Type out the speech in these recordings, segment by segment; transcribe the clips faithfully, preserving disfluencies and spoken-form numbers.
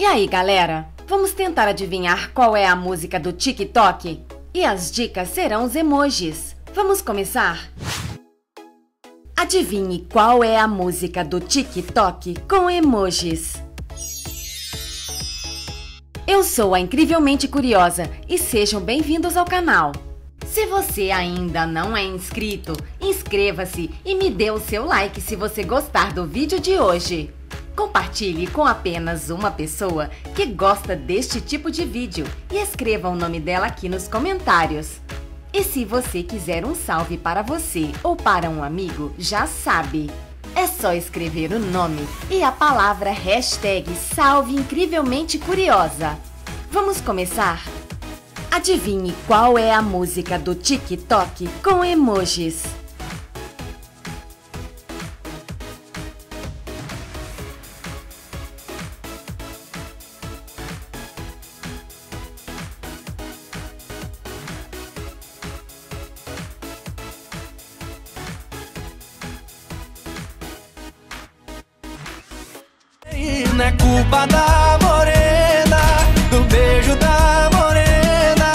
E aí, galera? Vamos tentar adivinhar qual é a música do TikTok? E as dicas serão os emojis. Vamos começar? Adivinhe qual é a música do TikTok com emojis. Eu sou a Incrivelmente Curiosa e sejam bem-vindos ao canal. Se você ainda não é inscrito, inscreva-se e me dê o seu like se você gostar do vídeo de hoje. Compartilhe com apenas uma pessoa que gosta deste tipo de vídeo e escreva o nome dela aqui nos comentários. E se você quiser um salve para você ou para um amigo, já sabe. É só escrever o nome e a palavra hashtag Salve Incrivelmente Curiosa. Vamos começar? Adivinhe qual é a música do TikTok com emojis. Não é culpa da morena, do beijo da morena.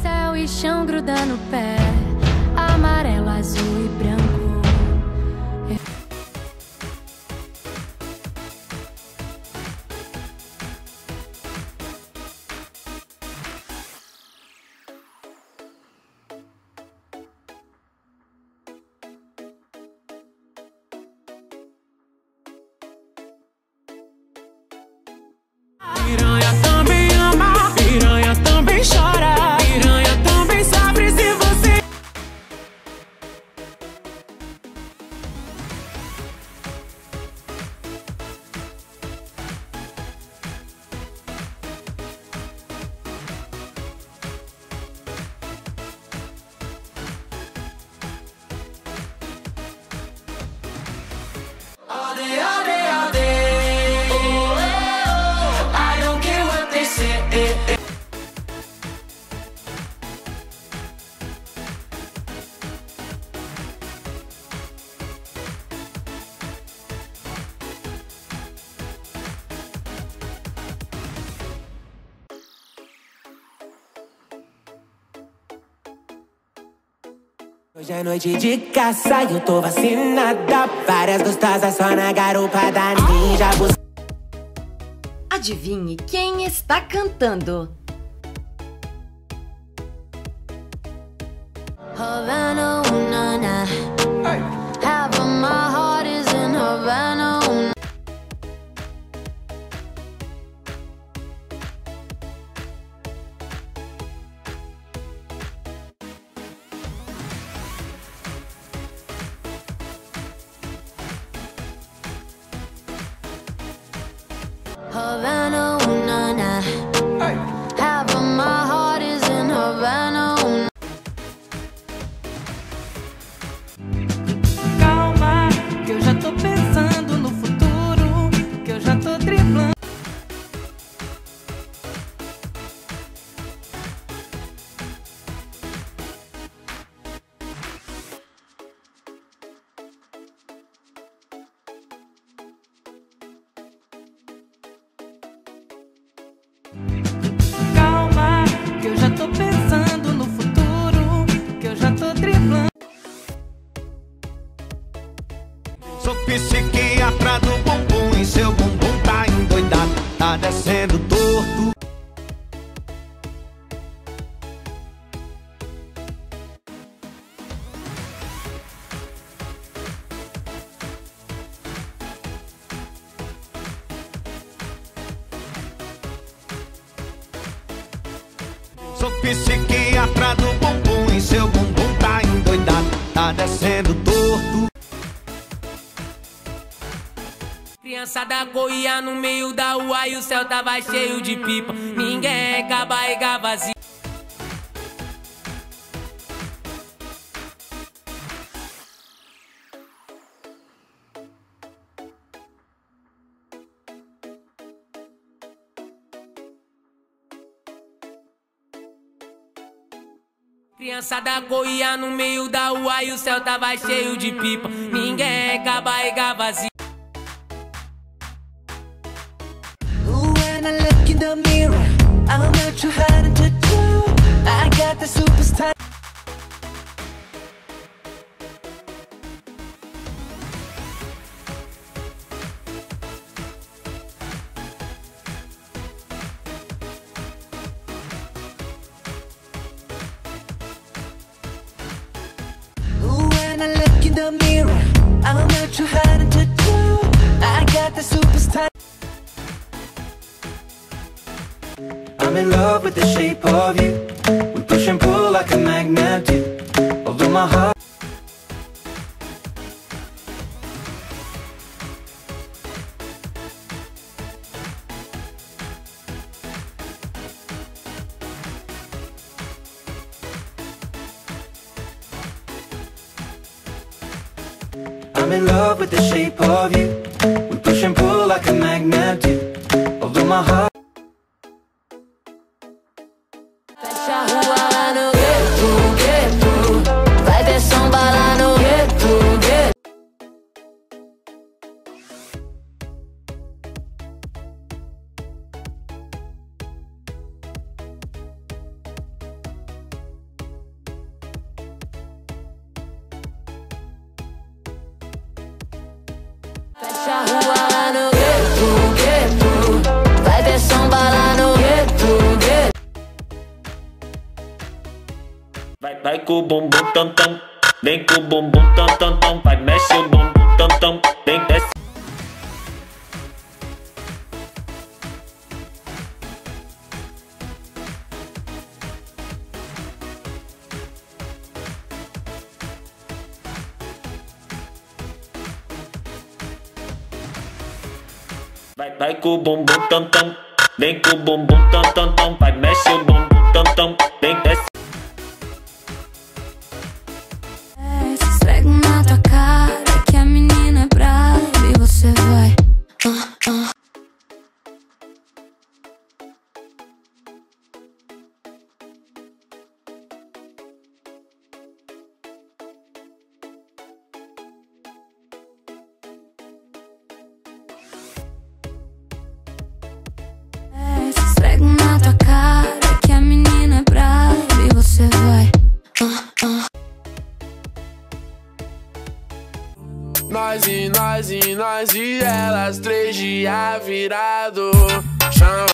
Céu e chão grudando o pé, amarelo, azul e branco. Piranha também ama, piranha também chora, piranha também sabe se você... Olha, olha. Hoje é noite de caça e eu tô vacinada. Várias gostosas só na garupa da ninja. Adivinhe quem está cantando. Havana, unana. Half of my heart is in Havana, unana. Havana, unana. Hey. Half of my heart is in Havana, unana. Calma, que eu já tô pensando no futuro, que eu já tô driblando. Tô pensando no futuro, que eu já tô driblando. Sou psiquiatra do bumbum e seu bumbum tá endoidado, tá descendo torto. Sou psiquiatra do bumbum e seu bumbum tá endoidado, tá descendo torto. Criança da coia no meio da rua e o céu tava cheio de pipa. Ninguém com a barriga vazia. Criançada corria no meio da rua e o céu tava cheio de pipa. Ninguém acaba e vazia. When I look in the mirror, I'm not too hard to do. I got the superstar. In the mirror, I'm not too hard to do. I got the superstar. I'm in love with the shape of you. We push and pull like a magnet do. Although my heart. I'm in love with the shape of you. We push and pull like a magnet do. Although my heart. Fecha a rua lá no gueto, gueto. Vai ver samba lá no gueto, gueto. Fecha a rua lá no gueto, gueto. Vai ver samba lá no gueto, gueto. Vai, vai com o bumbum tam tam, vem com o bumbum tam tam tam, vai mexe o bumbum tam tam, vem desce. Vai, vai com o bumbum tam tam, vem com o bumbum tam tam tam, vai mexe o bumbum tam tam, vem desce. Na tua cara que a menina é brava e você vai uh, uh. Nós e nós e nós e elas três dias virado chão.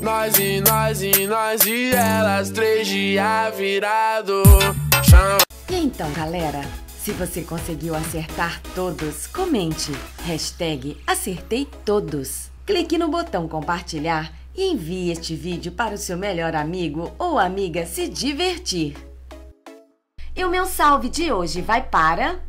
Nós e nós e nós e elas três dias virado chão. E então galera, se você conseguiu acertar todos, comente hashtag acertei todos. Clique no botão compartilhar e envie este vídeo para o seu melhor amigo ou amiga se divertir. E o meu salve de hoje vai para...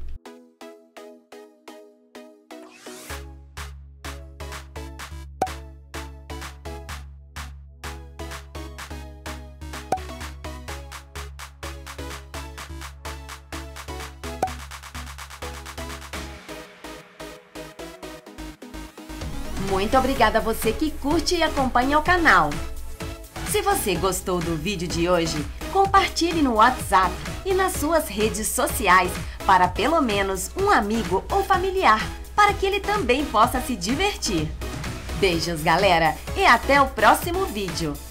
Muito obrigada a você que curte e acompanha o canal. Se você gostou do vídeo de hoje, compartilhe no WhatsApp e nas suas redes sociais para pelo menos um amigo ou familiar, para que ele também possa se divertir. Beijos, galera, e até o próximo vídeo.